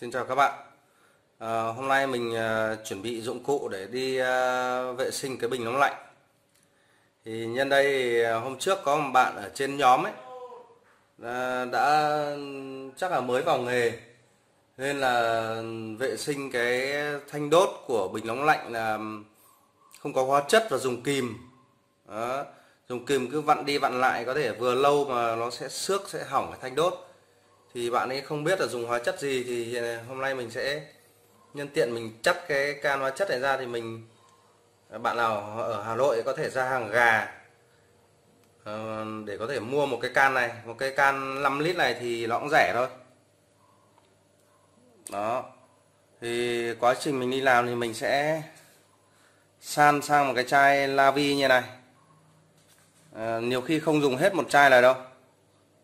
Xin chào các bạn. Hôm nay mình chuẩn bị dụng cụ để đi vệ sinh cái bình nóng lạnh. Thì nhân đây thì hôm trước có một bạn ở trên nhóm ấy đã chắc là mới vào nghề nên là vệ sinh cái thanh đốt của bình nóng lạnh là không có hóa chất và dùng kìm. Đó. Dùng kìm cứ vặn đi vặn lại có thể vừa lâu mà nó sẽ xước, sẽ hỏng cái thanh đốt. Thì bạn ấy không biết là dùng hóa chất gì, thì hôm nay mình sẽ nhân tiện mình chắt cái can hóa chất này ra. Thì bạn nào ở Hà Nội có thể ra hàng gà để có thể mua một cái can này, một cái can 5 lít này thì nó cũng rẻ thôi. Đó. Thì quá trình mình đi làm thì mình sẽ san sang một cái chai Lavi như này. Nhiều khi không dùng hết một chai này đâu,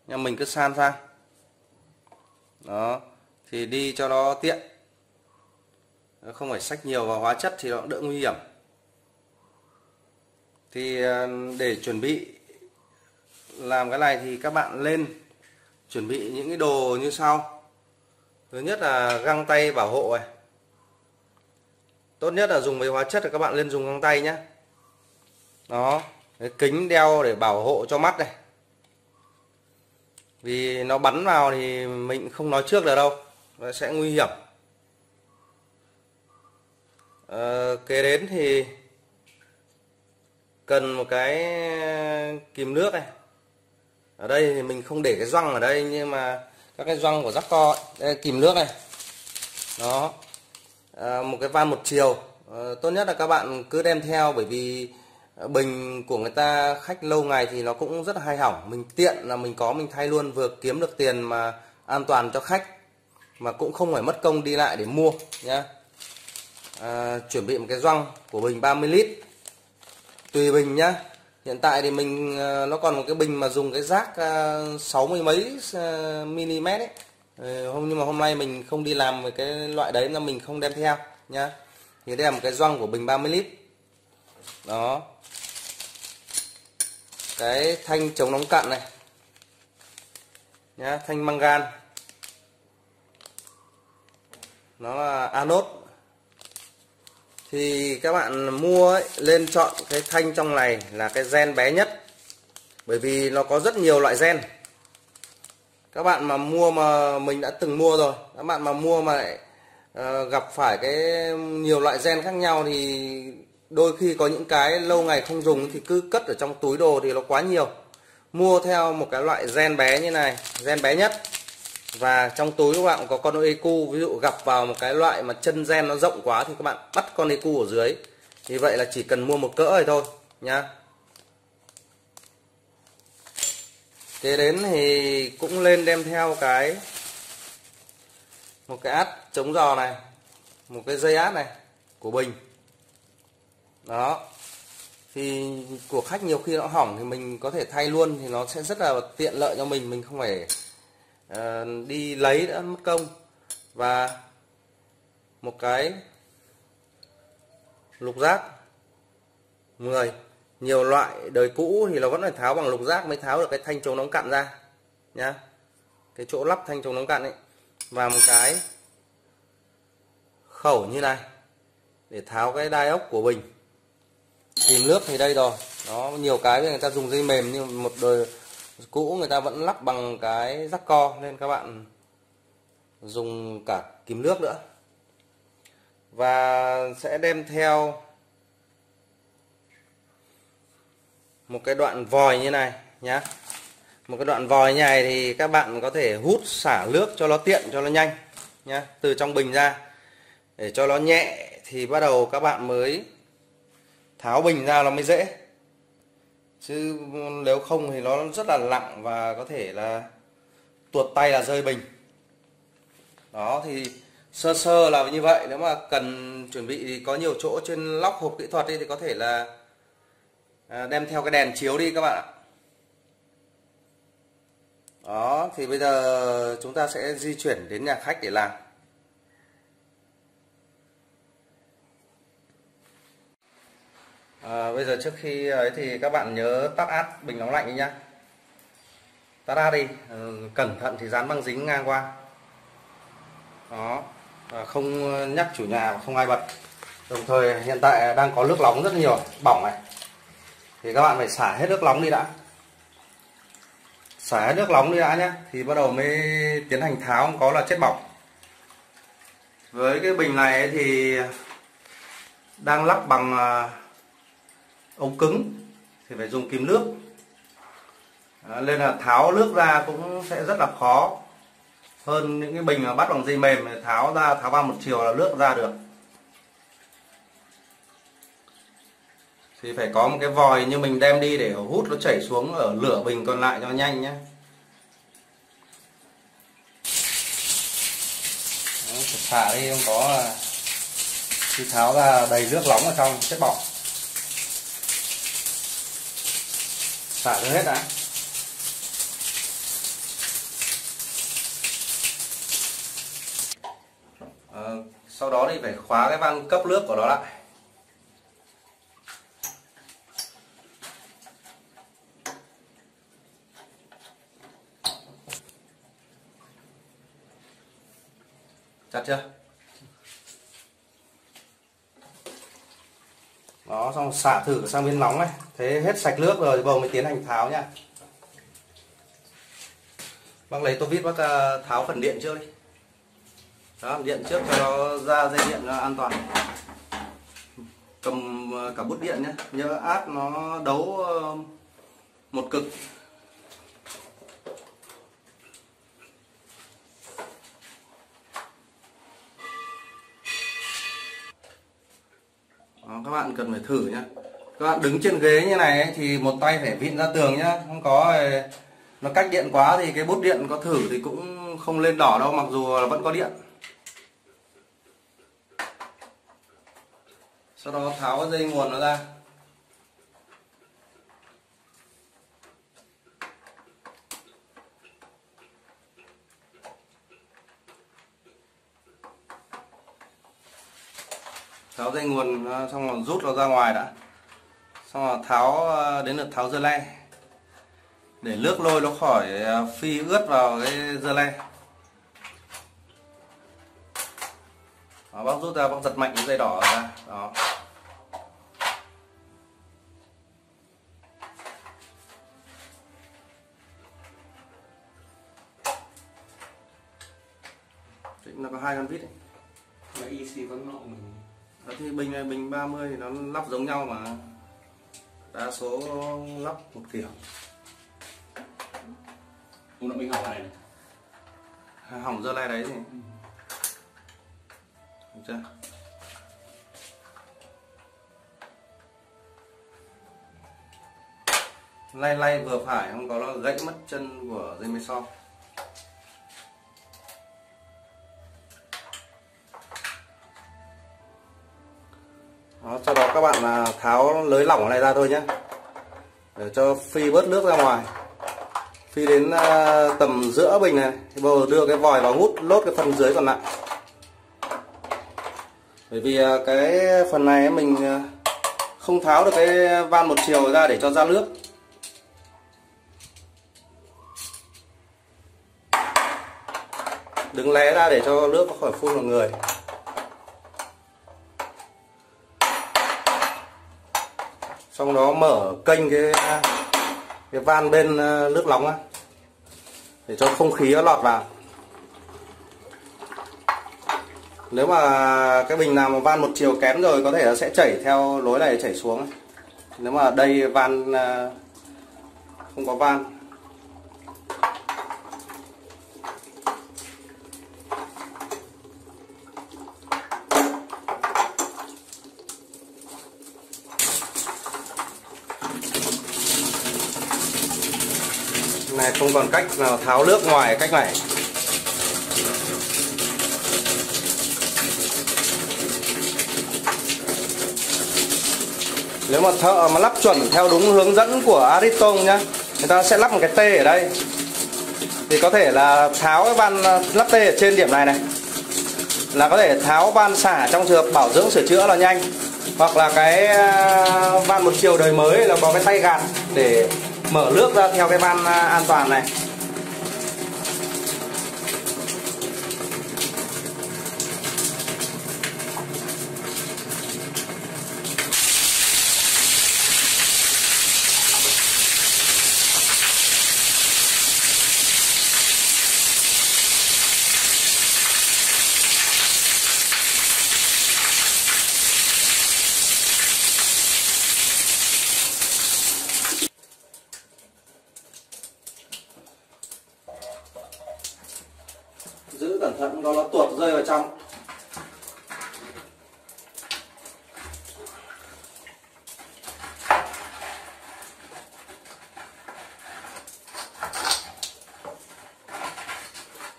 nhưng mình cứ san sang. Đó, thì đi cho nó tiện, không phải xách nhiều vào hóa chất thì nó đỡ nguy hiểm. Thì để chuẩn bị làm cái này thì các bạn lên chuẩn bị những cái đồ như sau. Thứ nhất là găng tay bảo hộ này. Tốt nhất là dùng với hóa chất thì các bạn lên dùng găng tay nhé. Đó, cái kính đeo để bảo hộ cho mắt này, vì nó bắn vào thì mình không nói trước được đâu, nó sẽ nguy hiểm. Kế đến thì cần một cái kìm nước này. Ở đây thì mình không để cái gioăng ở đây, nhưng mà các cái gioăng của rắc co ấy, kìm nước này. Đó, một cái van một chiều. Tốt nhất là các bạn cứ đem theo, bởi vì bình của người ta khách lâu ngày thì nó cũng rất là hay hỏng. Mình tiện là mình có, mình thay luôn, vừa kiếm được tiền mà an toàn cho khách, mà cũng không phải mất công đi lại để mua nhá. Chuẩn bị một cái gioăng của bình 30 lít tùy bình nhá. Hiện tại thì mình nó còn một cái bình mà dùng cái rác 60 mấy mm ấy. Nhưng mà hôm nay mình không đi làm với cái loại đấy nên mình không đem theo nhá. Thì đây là một cái gioăng của bình 30 lít. Đó, cái thanh chống nóng cặn này nhá, thanh mangan, nó là anode. Thì các bạn mua ấy, lên chọn cái thanh trong này là cái gen bé nhất, bởi vì nó có rất nhiều loại gen. Các bạn mà mua, mà mình đã từng mua rồi, các bạn mà mua mà lại gặp phải cái nhiều loại gen khác nhau thì đôi khi có những cái lâu ngày không dùng thì cứ cất ở trong túi đồ thì nó quá nhiều. Mua theo một cái loại gen bé như này, gen bé nhất. Và trong túi các bạn cũng có con EQ, ví dụ gặp vào một cái loại mà chân gen nó rộng quá thì các bạn bắt con EQ ở dưới. Như vậy là chỉ cần mua một cỡ này thôi nhá. Kế đến thì cũng lên đem theo cái một cái át chống giò này, một cái dây át này của bình. Đó, thì của khách nhiều khi nó hỏng thì mình có thể thay luôn, thì nó sẽ rất là tiện lợi cho mình. Mình không phải đi lấy đã mất công. Và một cái lục giác 10. Nhiều loại đời cũ thì nó vẫn phải tháo bằng lục giác mới tháo được cái thanh chống nóng cặn ra nhá. Cái chỗ lắp thanh chống nóng cặn ấy. Và một cái khẩu như này để tháo cái đai ốc của bình. Kìm nước thì đây rồi, nó nhiều cái người ta dùng dây mềm, nhưng một đời cũ người ta vẫn lắp bằng cái rắc co, nên các bạn dùng cả kìm nước nữa. Và sẽ đem theo một cái đoạn vòi như này nhá. Một cái đoạn vòi như này thì các bạn có thể hút xả nước cho nó tiện, cho nó nhanh nhá, từ trong bình ra để cho nó nhẹ, thì bắt đầu các bạn mới tháo bình ra nó mới dễ. Chứ nếu không thì nó rất là nặng và có thể là tuột tay là rơi bình. Đó, thì sơ sơ là như vậy. Nếu mà cần chuẩn bị thì có nhiều chỗ trên lóc hộp kỹ thuật thì có thể là đem theo cái đèn chiếu đi các bạn ạ. Đó, thì bây giờ chúng ta sẽ di chuyển đến nhà khách để làm. Bây giờ trước khi ấy thì các bạn nhớ tắt át bình nóng lạnh đi nhá. Tắt át đi, cẩn thận thì dán băng dính ngang qua. đó, không nhắc chủ nhà, không ai bật. Đồng thời hiện tại đang có nước nóng rất nhiều, bỏng này, thì các bạn phải xả hết nước nóng đi đã, xả hết nước nóng đi đã nhé, thì bắt đầu mới tiến hành tháo, không có là chết bỏng. Với cái bình này thì đang lắp bằng ống cứng thì phải dùng kìm nước, nên là tháo nước ra cũng sẽ rất là khó hơn những cái bình mà bắt bằng dây mềm, tháo ra tháo bằng một chiều là nước ra được. Thì phải có một cái vòi như mình đem đi để hút nó chảy xuống ở lửa bình còn lại cho nhanh nhé. Xả đi, không có khi tháo ra đầy nước nóng ở trong, chất bỏng. Xả ra hết đã. Sau đó thì phải khóa cái van cấp nước của nó lại. Chặt chưa? Đó, xong xả thử sang bên nóng này. Thế hết sạch nước rồi thì bầu mới tiến hành tháo nha. Bác lấy tô vít, bác tháo phần điện trước đi. Đó, điện trước cho nó ra dây điện nó an toàn. Cầm cả bút điện nhé, nhớ át nó đấu một cực. Đó, các bạn cần phải thử nhé. Các bạn đứng trên ghế như này ấy, thì một tay phải vịn ra tường nhé, không có nó cách điện quá thì cái bút điện có thử thì cũng không lên đỏ đâu, mặc dù là vẫn có điện. Sau đó tháo cái dây nguồn nó ra. Tháo dây nguồn xong rồi rút nó ra ngoài đã. Xong rồi tháo đến lượt tháo dơ le, để nước lôi nó khỏi phi ướt vào cái dơ le. Đó, bác rút ra, bác giật mạnh cái dây đỏ ra. Đó. Nó có hai con vít đấy. Mà IC vẫn nọ mình. Đó thì bình này bình 30 thì nó lắp giống nhau mà, đa số lắp một kiểu. Không nó bị hỏng này, hỏng dơ le đấy thì được chưa? Lay lay vừa phải, không có nó gãy mất chân của dây mây so. Đó, sau đó các bạn tháo lưới lỏng này ra thôi nhé, để cho phi bớt nước ra ngoài. Phi đến tầm giữa bình này thì bầu đưa cái vòi vào hút lốt cái phần dưới còn lại. Bởi vì cái phần này mình không tháo được cái van một chiều ra để cho ra nước. Đừng lé ra để cho nước nó khỏi phun vào người. Xong đó mở kênh cái van bên nước nóng á, để cho không khí nó lọt vào. Nếu mà cái bình nào mà van một chiều kém rồi có thể nó sẽ chảy theo lối này chảy xuống. Nếu mà đây van không có van. Này không còn cách nào tháo nước ngoài cách này. Nếu mà thợ mà lắp chuẩn theo đúng hướng dẫn của Ariston nhá, người ta sẽ lắp một cái T ở đây, thì có thể là tháo cái van lắp T ở trên điểm này này, là có thể tháo van xả trong trường hợp bảo dưỡng sửa chữa là nhanh. Hoặc là cái van một chiều đời mới là có cái tay gạt để mở nước ra theo cái van an toàn này. cẩn thận nó tuột rơi vào trong.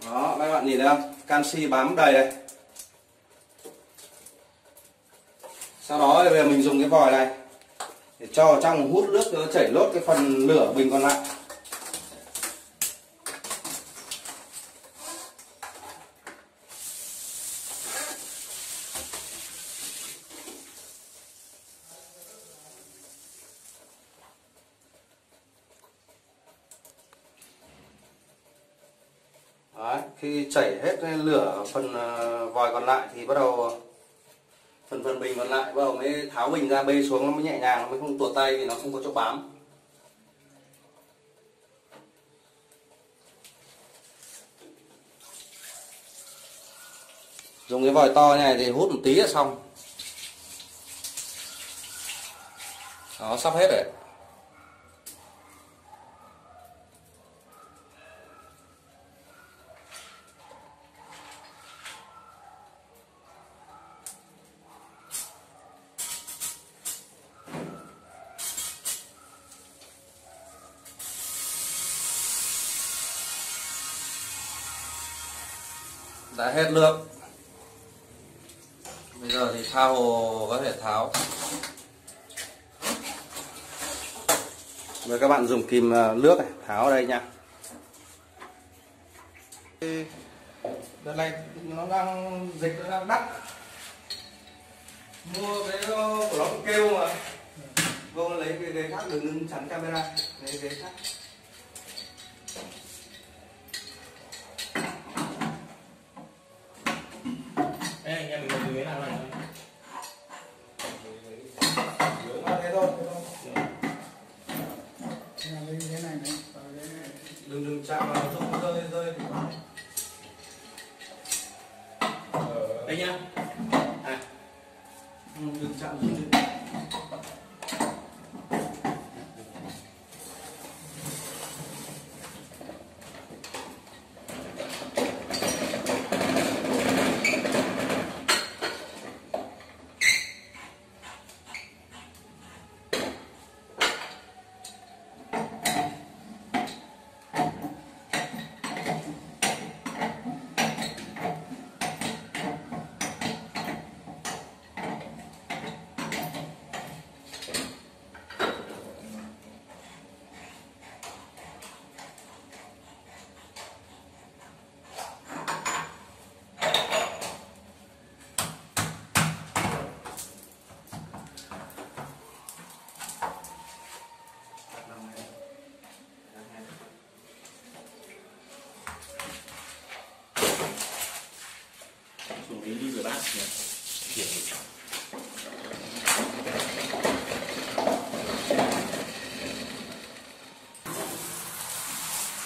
Đó, các bạn nhìn thấy không? Canxi bám đầy đây. Sau đó thì bây giờ mình dùng cái vòi này để cho vào trong hút nước cho nó chảy lốt cái phần nửa bình còn lại. Đấy, khi chảy hết lửa phần vòi còn lại thì bắt đầu phần bình còn lại bắt đầu mới tháo bình ra bê xuống, nó mới nhẹ nhàng, nó mới không tuột tay vì nó không có chỗ bám. Dùng cái vòi to này thì hút một tí là xong. Đó, sắp hết rồi. Đã hết lượng. Bây giờ thì tha hồ có thể tháo. Rồi các bạn dùng kìm nước này, tháo ở đây nha. Đợt này nó đang dịch, nó đang đắt. Mua cái của nó kêu mà. Vô lấy cái ghế khác, đừng chắn camera, lấy ghế khác. Đừng chạm vào, không rơi. Đây nhá. À. Đừng chạm vào.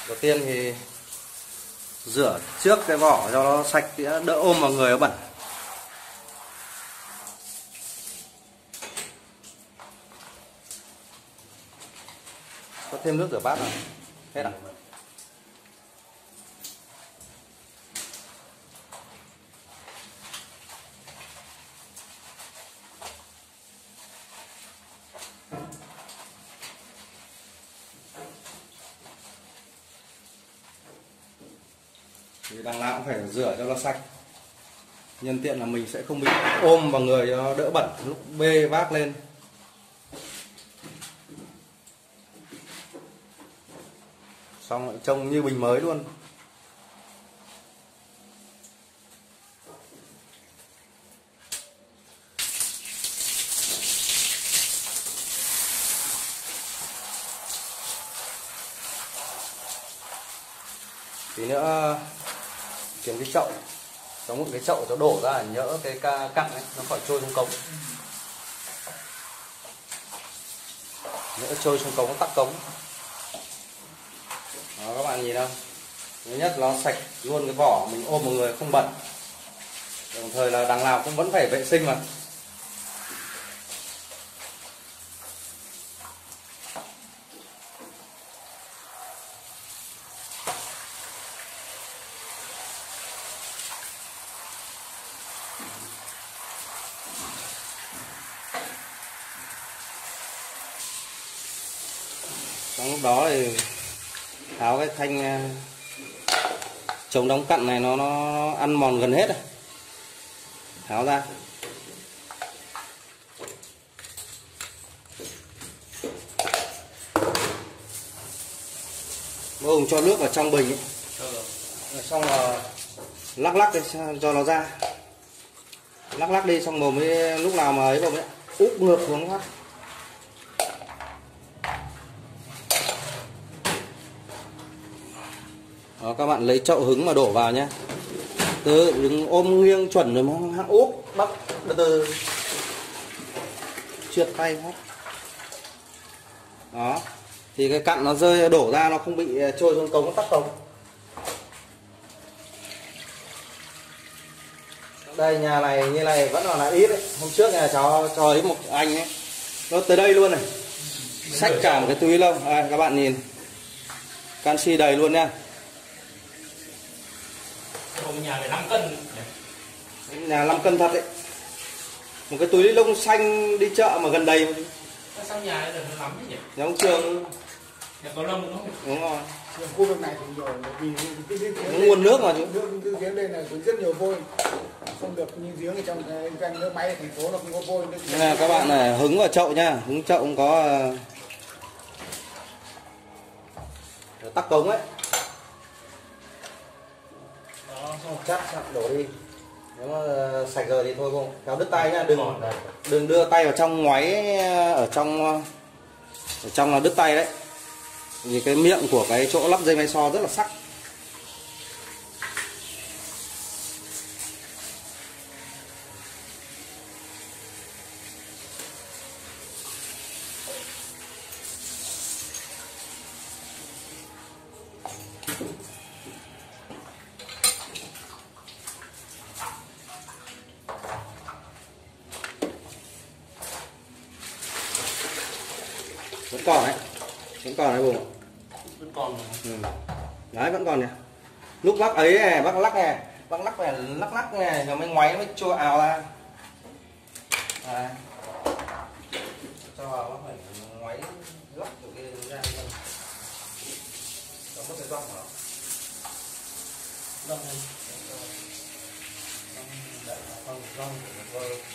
Đầu tiên thì rửa trước cái vỏ cho nó sạch thì đỡ ôm vào người nó bẩn. Có thêm nước rửa bát này. Hết à? Thì đằng nào cũng phải rửa cho nó sạch, nhân tiện là mình sẽ không bị ôm vào người cho nó đỡ bẩn lúc bê vác lên. Xong lại trông như bình mới luôn. Tí nữa kiếm cái chậu, giống một cái chậu cho đổ ra, nhỡ cái cặn ấy nó khỏi trôi xuống cống. Nhỡ trôi xuống cống nó tắc cống. Đó, các bạn nhìn không? Thứ nhất nó sạch luôn cái vỏ, mình ôm một người không bẩn. Đồng thời là đằng nào cũng vẫn phải vệ sinh mà. Trong lúc đó thì tháo cái thanh chống đóng cặn này, nó ăn mòn gần hết rồi, tháo ra. Bố Hùng cho nước vào trong bình ấy. Xong là lắc lắc để cho nó ra, lắc lắc đi, xong rồi mới lúc nào mà ấy rồi mới úp ngược xuống lắc. Đó, các bạn lấy chậu hứng mà đổ vào nhé, từ đứng ôm nghiêng chuẩn rồi mà úp bắp từ trượt tay hết. Đó thì cái cặn nó rơi đổ ra, nó không bị trôi xuống cống, tắc cống. Đây, nhà này như này vẫn còn là ít đấy. Hôm trước nhà cháu cho ấy một anh ấy, nó tới đây luôn này, xách cả một cái túi lông. À, các bạn nhìn canxi đầy luôn nha. Nhà này 5 cân. Nhà 5 cân thật đấy. Một cái túi lông xanh đi chợ mà gần đầy. Sao nhà này nó lắm nhỉ? Nhà ông Trường. Nhà có lông đúng không? Đúng rồi. Khu vực này thì rồi, vì cái nguồn nước mà nước giếng đây là rất nhiều vôi, không được như giếng ở trong cái nước máy thành phố nó không có vôi. Nên là các bạn này hứng vào chậu nha, hứng chậu không có tắc cống ấy. Đó, chắc sẵn đổ đi. Nếu mà sạch rồi thì thôi không, kéo đứt tay nha, đừng đưa tay vào trong ngoáy ở trong là đứt tay đấy. Vì cái miệng của cái chỗ lắp dây máy so rất là sắc. Vẫn còn đấy, vẫn còn đấy bố. Vẫn còn. Ừ. Đấy vẫn còn nhỉ. Lúc lắc ấy này, bác lắc này, lắc lắc này rồi mới ngoáy, mới chua ào ra. Đấy. Cho vào, bác phải ngoáy lắc từ kia ra. Cho mất cái rong vào. Rong. Rong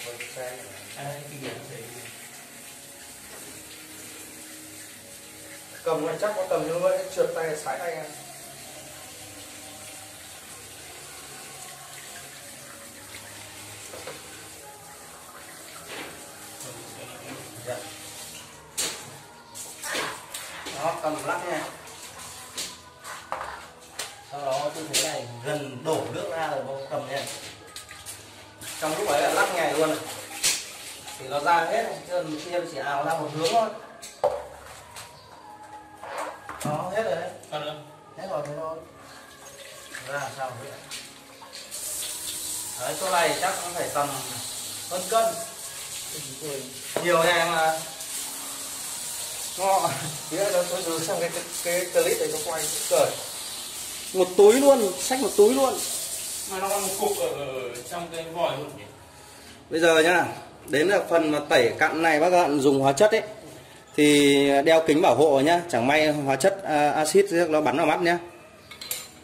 của xe. Ai cái gì thế? Cầm này chắc có cầm như vậy, trượt tay, sái tay em. Đó, cầm lắc nha. Sau đó tư thế này gần đổ nước ra rồi bố cầm nha. Trong lúc ấy là lắc nhẹ luôn. Thì nó ra hết, chứ em chỉ ào ra một hướng thôi. Đó, hết rồi đấy. Hết rồi thế thôi. Ra làm sao vậy? Đấy, chỗ này chắc cũng phải tầm hơn cân. Nhiều hàng mà. Ngon. Nghĩa là tôi dưới xong cái clip này nó quay cởi. Một túi luôn, xách một túi luôn. Mà nó còn một cục ở trong cái vòi luôn nhỉ? Bây giờ nhá, đến là phần mà tẩy cặn này, bác bạn dùng hóa chất ấy. Thì đeo kính bảo hộ nhá, chẳng may hóa chất axit nó bắn vào mắt nhá.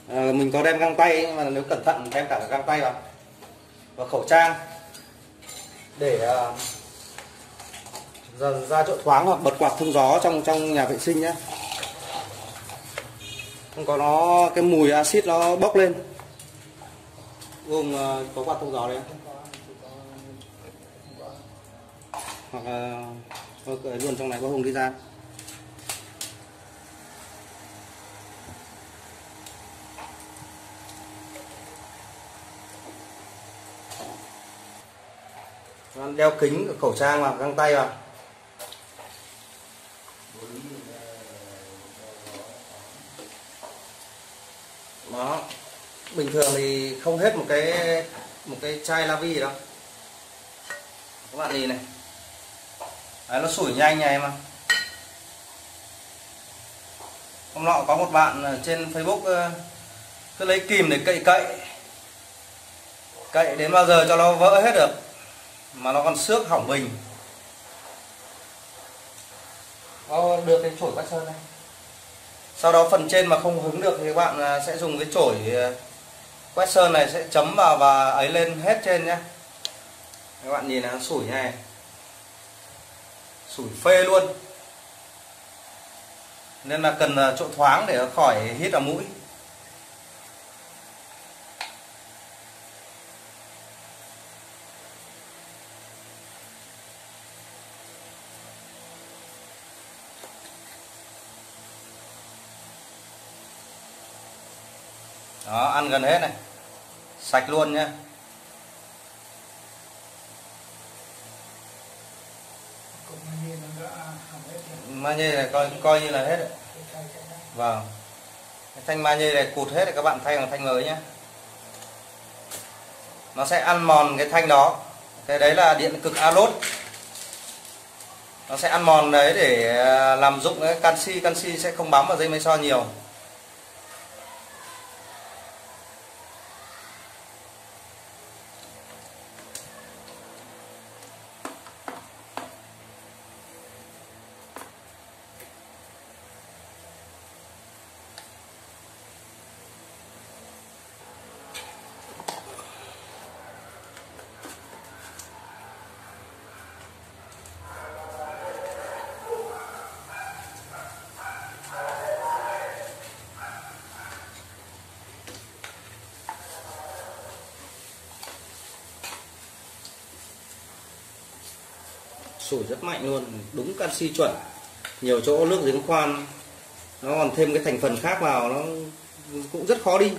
Mình có đem găng tay, nhưng mà nếu cẩn thận đem cả găng tay vào và khẩu trang để ra chỗ thoáng hoặc bật quạt thông gió trong nhà vệ sinh nhá. Không có nó cái mùi axit nó bốc lên. Gồm có quạt thông gió đấy hoặc thôi cởi luôn trong này, bác Hùng đi ra. Đeo kính, khẩu trang vào, găng tay vào. Đó. Bình thường thì không hết một cái chai Lavi gì đâu. Các bạn nhìn này. Đấy, nó sủi nhanh này mà. Hôm nọ có một bạn trên Facebook cứ lấy kìm để cậy đến bao giờ cho nó vỡ hết được, mà nó còn xước hỏng bình. Có được cái chổi bát sơn này. Sau đó phần trên mà không hứng được thì các bạn sẽ dùng cái chổi quét sơn này, sẽ chấm vào và ấy lên hết trên nhé. Các bạn nhìn nó sủi này, sủi phê luôn, nên là cần chỗ thoáng để khỏi hít vào mũi. Đó, ăn gần hết này, sạch luôn nhé. Ma nhê này coi như là hết rồi. Vâng, cái thanh ma nhê này cụt hết rồi, các bạn thay bằng thanh mới nhé. Nó sẽ ăn mòn cái thanh đó. Cái đấy là điện cực alốt. Nó sẽ ăn mòn đấy để làm dụng cái canxi. Canxi sẽ không bám vào dây máy so nhiều. Sủi rất mạnh luôn, đúng canxi chuẩn. Nhiều chỗ nước giếng khoan nó còn thêm cái thành phần khác vào, nó cũng rất khó đi.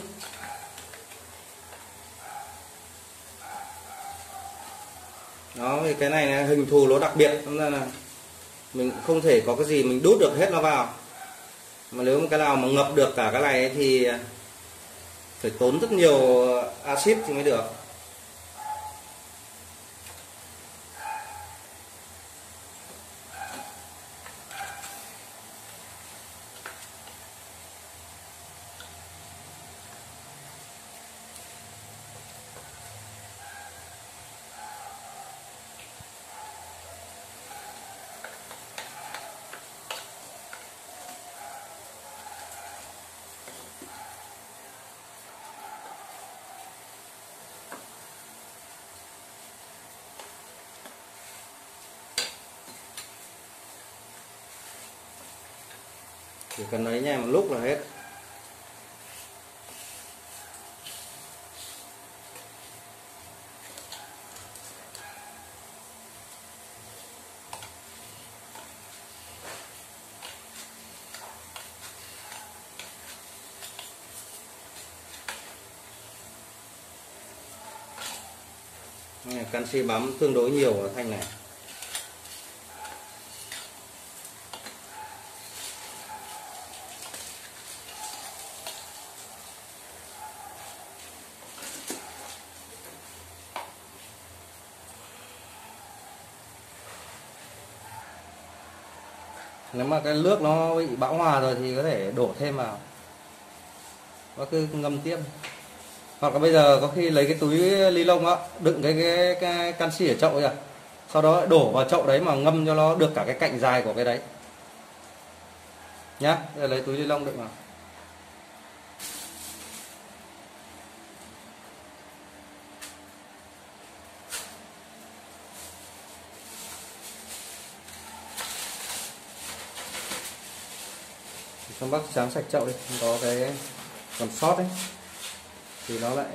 Đó, thì cái này là hình thù nó đặc biệt, nên là mình không thể có cái gì mình đút được hết nó vào. Mà nếu cái nào mà ngập được cả cái này thì phải tốn rất nhiều axit thì mới được. Chỉ cần lấy nhẹ một lúc là hết. Canxi bám tương đối nhiều ở thanh này. Nếu mà cái nước nó bị bão hòa rồi thì có thể đổ thêm vào và cứ ngâm tiếp. Hoặc là bây giờ có khi lấy cái túi ly lông đó, đựng cái canxi ở chậu kìa, sau đó đổ vào chậu đấy mà ngâm cho nó được cả cái cạnh dài của cái đấy nhá. Bây giờ lấy túi ly lông đựng vào. Xong bác tráng sạch chậu đi, có cái còn sót đấy thì nó lại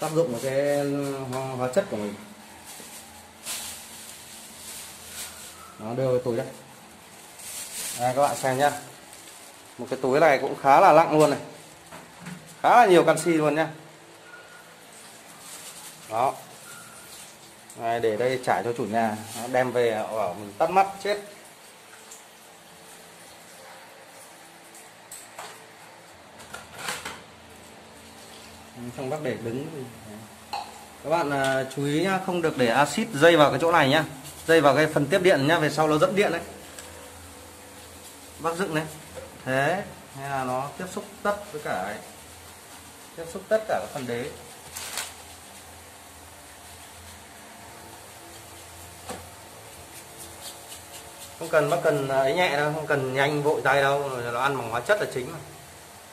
tác dụng vào cái hóa chất của mình. Nó đưa vào túi đấy. Đây, các bạn xem nhá, một cái túi này cũng khá là nặng luôn này, khá là nhiều canxi luôn nhá. Đó, này, để đây trải cho chủ nhà, nó đem về ở mình tắt mắt chết. Xong bác để đứng. Các bạn chú ý nhá, không được để axit dây vào cái chỗ này nhá, dây vào cái phần tiếp điện nhá, về sau nó dẫn điện đấy. Bác dựng đấy, thế hay là nó tiếp xúc tất với cả ấy. Tiếp xúc tất cả cái phần đế. Không cần bắt cần ấy nhẹ đâu, không cần nhanh vội tay đâu, nó ăn bằng hóa chất là chính mà.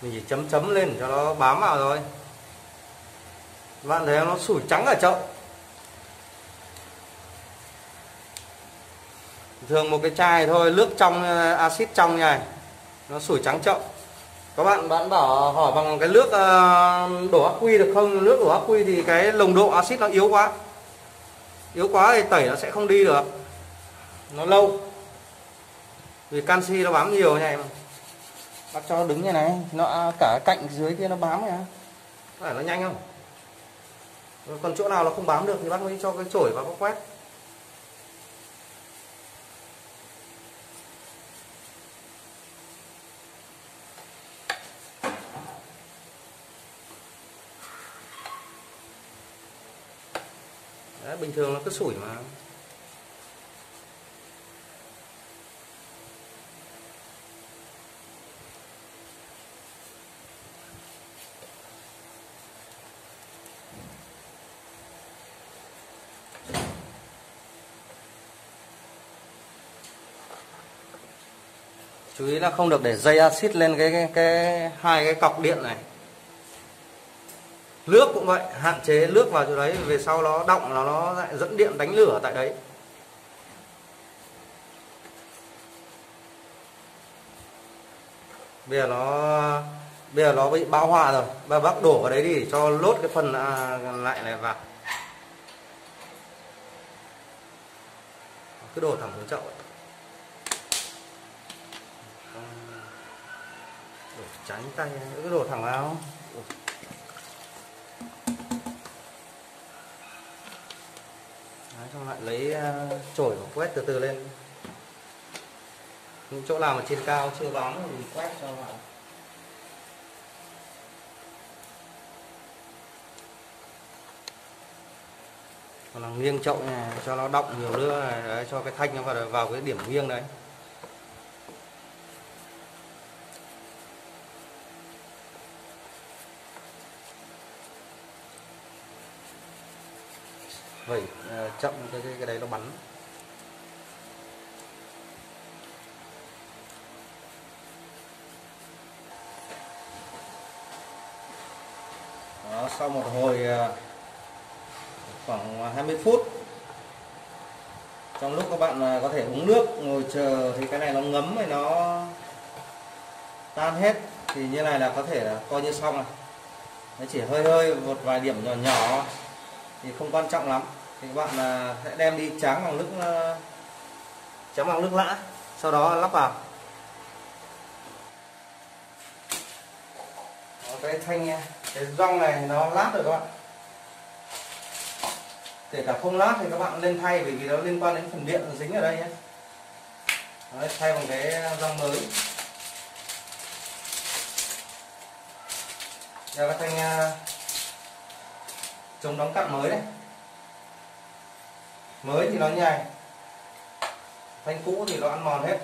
Mình chỉ chấm chấm lên cho nó bám vào thôi. Bạn thấy nó sủi trắng ở chậu. Thường một cái chai thôi, nước trong axit trong như này nó sủi trắng chậu. Các bạn bảo hỏi bằng cái nước đổ ắc quy được không? Nước đổ ắc quy thì cái nồng độ axit nó yếu quá. Yếu quá thì tẩy nó sẽ không đi được. Nó lâu. Vì canxi nó bám nhiều như này mà. Bác cho nó đứng như này, nó cả cạnh dưới kia nó bám này. Có phải nó nhanh không? Còn chỗ nào nó không bám được thì bác mới cho cái chổi vào bác quét. Đấy, bình thường nó cứ sủi mà. Chú ý là không được để dây axit lên cái hai cái cọc điện này. Nước cũng vậy, hạn chế nước vào chỗ đấy, về sau nó đọng là nó lại dẫn điện đánh lửa tại đấy. Bây giờ nó bị bão hòa rồi, bà bác đổ vào đấy đi cho lốt cái phần lại này vào. Cứ đổ thẳng xuống chậu. Đổ tránh tay, cứ đổ thẳng vào. Đấy, xong lại lấy chổi và quét từ từ lên. Những chỗ nào mà trên cao chưa bám thì quét cho vào. Còn là nghiêng chậu này cho nó đọng nhiều nữa này, đấy, cho cái thanh nó vào cái điểm nghiêng đấy. Vậy chậm cái đấy nó bắn. Đó, sau một hồi khoảng 20 phút, trong lúc các bạn có thể uống nước ngồi chờ thì cái này nó ngấm thì nó tan hết, thì như này là có thể là coi như xong này. Nó chỉ hơi hơi một vài điểm nhỏ nhỏ thì không quan trọng lắm, thì các bạn hãy đem đi tráng bằng nước lã, sau đó lắp vào. Đó, cái thanh cái gioăng này nó lát rồi các bạn, kể cả không lát thì các bạn lên thay, vì nó liên quan đến phần điện dính ở đây nhé. Đấy, thay bằng cái gioăng mới. Đây là cái thanh chống đóng cặn mới này. Mới thì nó như này, thanh cũ thì nó ăn mòn hết.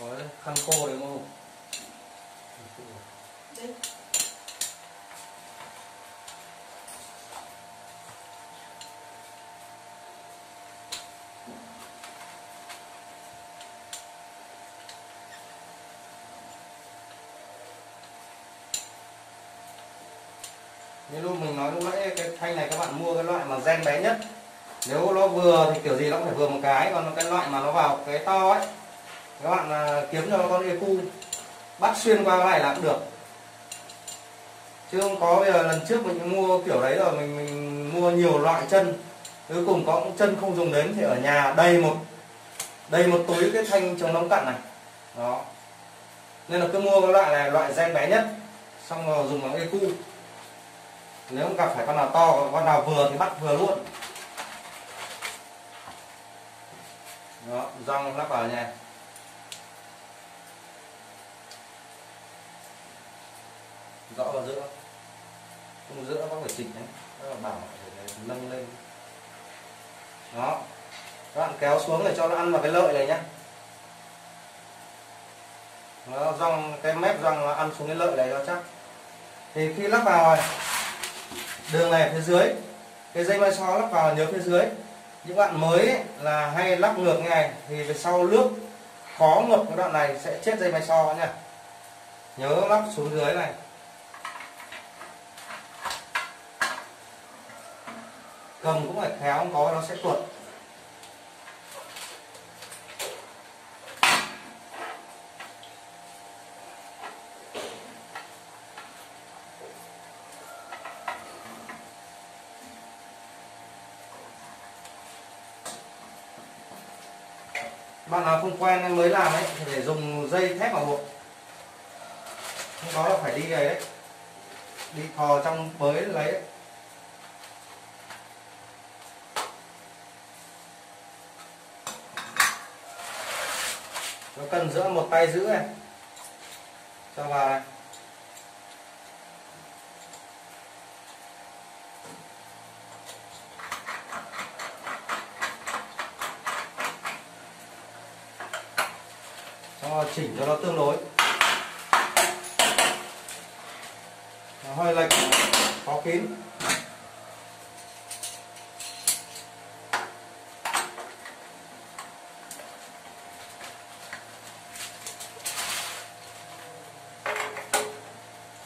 Có khăn khô đấy không? Như lúc mình nói lúc nãy, cái thanh này các bạn mua cái loại mà ren bé nhất. Nếu nó vừa thì kiểu gì nó cũng phải vừa một cái. Còn cái loại mà nó vào cái to ấy, các bạn kiếm cho nó con ecu bắt xuyên qua cái này là cũng được. Chứ không có bây giờ lần trước mình mua kiểu đấy rồi, mình mua nhiều loại chân, cuối cùng có chân không dùng đến thì ở nhà đầy một túi cái thanh chống nóng cặn này. Đó, nên là cứ mua cái loại này, loại ren bé nhất, xong rồi dùng bằng ecu. Nếu gặp phải con nào to, con nào vừa thì bắt vừa luôn. Đó, gioăng lắp vào nha. Rõ vào giữa. Không giữa nó phải chỉnh đấy, nó bảo để nâng lên. Đó, các bạn kéo xuống để cho nó ăn vào cái lợi này nhé. Nó gioăng, cái mép gioăng nó ăn xuống cái lợi này cho chắc. Thì khi lắp vào rồi, đường này phía dưới, cái dây mai sau lắp vào nhớ phía dưới. Những bạn mới ấy, là hay lắp ngược như này thì về sau nước khó ngược cái đoạn này sẽ chết dây mai so nha. Nhớ lắp xuống dưới này. Cầm cũng phải khéo, không có nó sẽ tuột. Bạn nào không quen mới làm ấy thì để dùng dây thép vào buộc, không có là phải đi ấy đấy, đi thò trong bới lấy đấy. Nó cần giữa một tay giữ này, cho vào này. Chỉnh cho nó tương đối, nó hơi lệch, khó kín.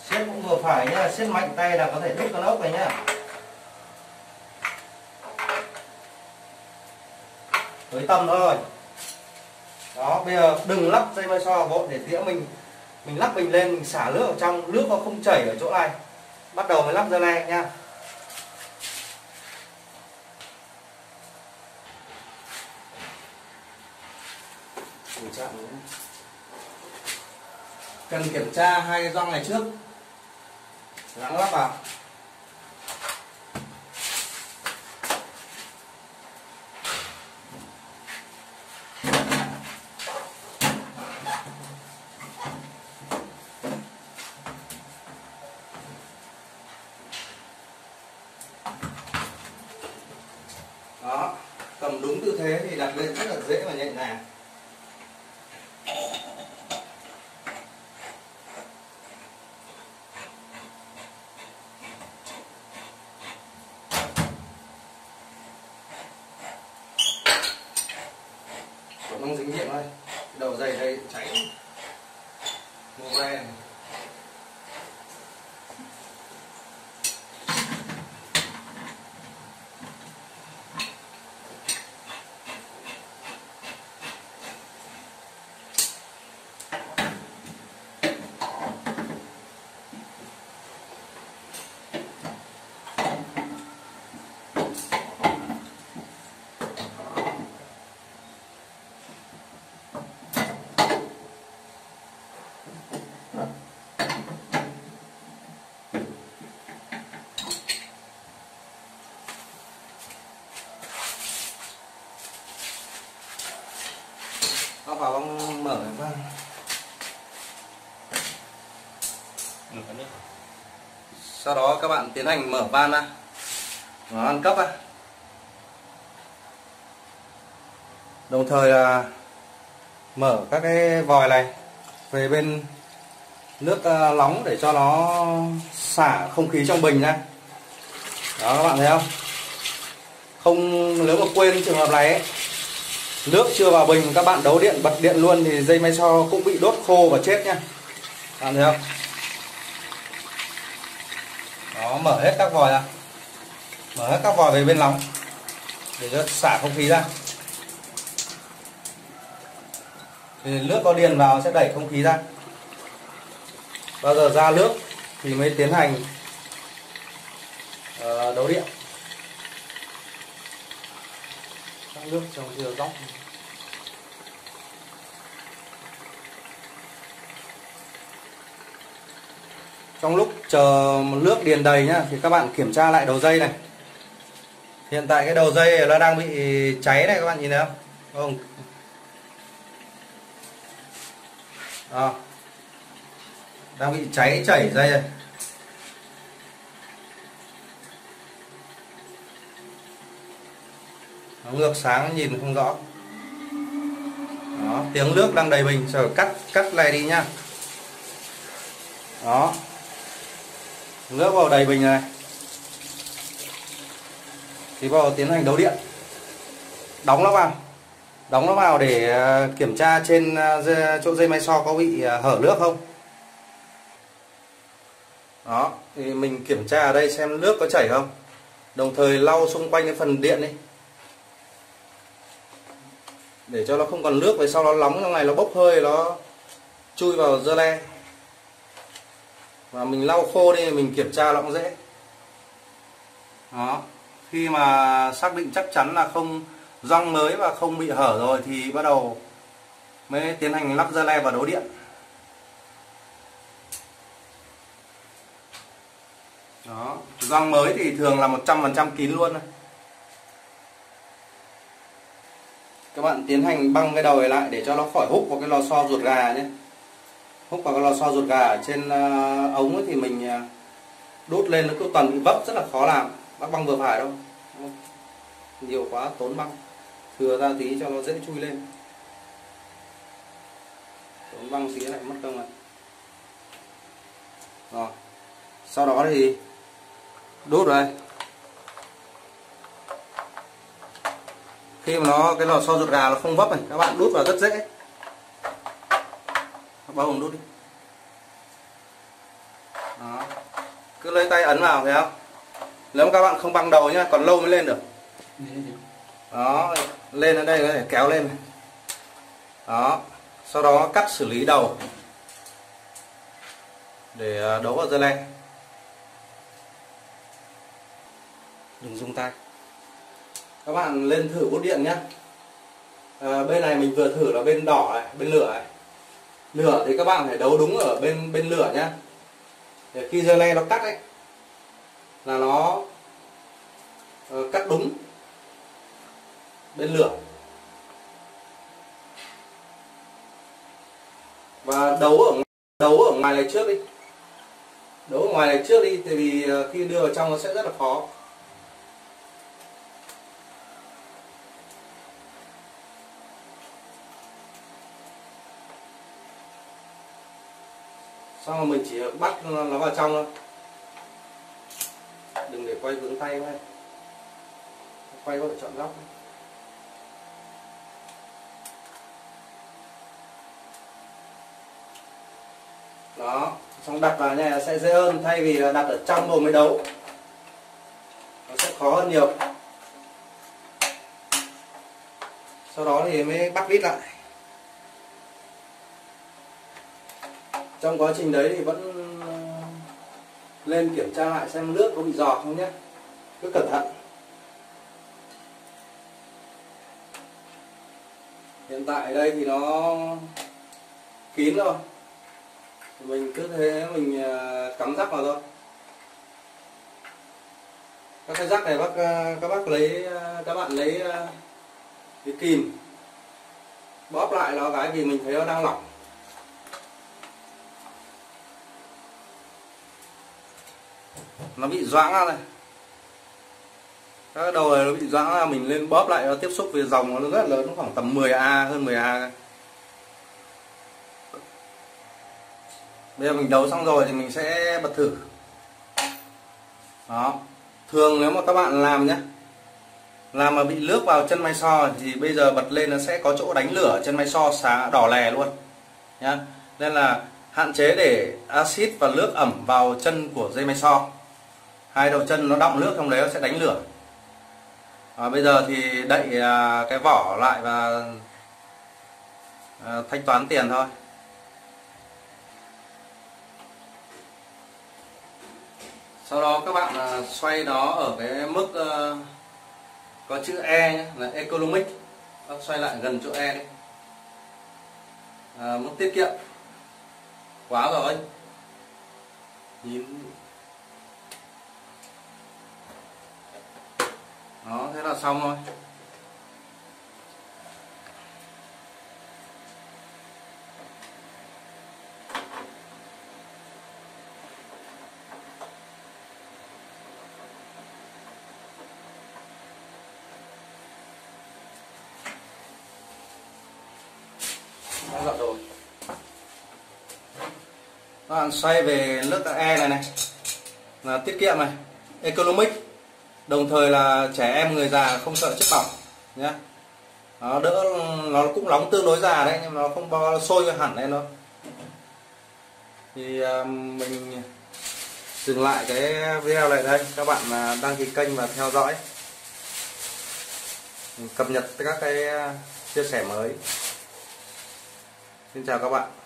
Siết cũng vừa phải nhá, siết mạnh tay là có thể đứt con ốc này nhá. Tới tầm thôi. Đó, bây giờ đừng lắp dây mai so vào bộ để đĩa mình lắp mình lên, mình xả nước vào trong, nước nó không chảy ở chỗ này. Bắt đầu mới lắp ra này nha. Cần kiểm tra hai cái gioăng này trước. Lắng lắp vào. Đó, cầm đúng tư thế thì đặt lên rất là dễ và nhẹ nhàng. Còn không dính nghiệm thôi, đầu dây đây cháy mua ve. Vào bóng mở này vâng. Sau đó các bạn tiến hành mở van ra, nó ăn cấp ra. Đồng thời là mở các cái vòi này về bên nước nóng để cho nó xả không khí trong bình ra. Đó các bạn thấy không? Không, nếu mà quên trường hợp này ấy, nước chưa vào bình các bạn đấu điện, bật điện luôn thì dây máy so cũng bị đốt khô và chết nhá. Bạn thấy không? Đó, mở hết các vòi ra. Mở hết các vòi về bên nóng để cho xả không khí ra. Thì nước có điền vào sẽ đẩy không khí ra. Bao giờ ra nước thì mới tiến hành đấu điện. Nước trong dừa góc trong lúc chờ nước điền đầy nhá thì các bạn kiểm tra lại đầu dây này. Hiện tại cái đầu dây nó đang bị cháy này, các bạn nhìn thấy không? Đó. Đang bị cháy chảy dây này. Nó ngược sáng nhìn không rõ. Đó, tiếng nước đang đầy bình, rồi cắt này đi nhá. Đó. nước vào đầy bình này thì bắt đầu tiến hành đấu điện, đóng nó vào để kiểm tra trên chỗ dây máy so có bị hở nước không. Đó, thì mình kiểm tra ở đây xem nước có chảy không, đồng thời lau xung quanh cái phần điện đi để cho nó không còn nước, về sau nó nóng trong này, nó bốc hơi, nó chui vào dơ le. Và mình lau khô đi, mình kiểm tra nó cũng dễ. Đó, khi mà xác định chắc chắn là không rong mới và không bị hở rồi thì bắt đầu mới tiến hành lắp dơ le và đấu điện. Đó, răng mới thì thường là 100% kín luôn. Các bạn tiến hành băng cái đầu này lại để cho nó khỏi hút vào cái lò xo ruột gà nhé. Hút vào cái lò xo ruột gà ở trên ống ấy thì mình đốt lên nó cứ toàn bị vấp, rất là khó làm. Bác băng vừa phải đâu, nhiều quá tốn băng, thừa ra tí cho nó dễ chui lên. Tốn băng tí lại mất công rồi. Rồi, sau đó thì đốt rồi. Khi mà cái lò xo ruột gà nó không vấp này, các bạn đút vào rất dễ. Bao gồm đút đi. Đó. Cứ lấy tay ấn vào, thấy không? Nếu mà các bạn không băng đầu nhá, còn lâu mới lên được. Đó, lên ở đây có thể kéo lên. Đó, sau đó cắt xử lý đầu để đấu vào dơ le. Đừng dùng tay. Các bạn lên thử bút điện nhé. Bên này mình vừa thử là bên đỏ này, bên lửa này. Lửa thì các bạn phải đấu đúng ở bên lửa nhé. Để khi dơ le nó cắt ấy, là nó cắt đúng bên lửa. Và đấu ở ngoài này trước đi. Đấu ở ngoài này trước đi, tại vì khi đưa vào trong nó sẽ rất là khó. Xong rồi mình chỉ bắt nó vào trong thôi, đừng để quay vướng tay thôi, quay có thể chọn góc. Đó, xong đặt vào này sẽ dễ hơn, thay vì là đặt ở trong rồi mới đấu nó sẽ khó hơn nhiều. Sau đó thì mới bắt vít lại. Trong quá trình đấy thì vẫn lên kiểm tra lại xem nước có bị giọt không nhé, cứ cẩn thận. Hiện tại ở đây thì nó kín rồi, mình cứ thế mình cắm rắc vào thôi. Các cái rắc này các bạn lấy cái kìm bóp lại nó cái, vì mình thấy nó đang lỏng. Nó bị doãng ra này, các đầu này nó bị doãng ra, mình lên bóp lại, nó tiếp xúc với dòng nó rất lớn, khoảng tầm 10A, hơn 10A. Bây giờ mình đấu xong rồi thì mình sẽ bật thử. Đó, thường nếu mà các bạn làm nhé, làm mà bị nước vào chân máy so thì bây giờ bật lên nó sẽ có chỗ đánh lửa chân máy so xá đỏ lè luôn nhá. Nên là hạn chế để axit và nước ẩm vào chân của dây máy so. Hai đầu chân nó đọng nước trong đấy, nó sẽ đánh lửa. Bây giờ thì đậy cái vỏ lại và thanh toán tiền thôi. Sau đó các bạn xoay nó ở cái mức có chữ E nhé, là economic. Xoay lại gần chỗ E đấy. Mức tiết kiệm. Quá rồi. Nhìn. Đó, thế là xong thôi. Đã rồi. Các bạn xoay về nước E này này. là tiết kiệm này, economic, đồng thời là trẻ em người già không sợ chất bỏng nhé. Nó đỡ, nó cũng nóng tương đối già đấy, nhưng mà nó không bao sôi hẳn lên đâu. Thì mình dừng lại cái video này đây, các bạn đăng ký kênh và theo dõi, mình cập nhật các cái chia sẻ mới. Xin chào các bạn.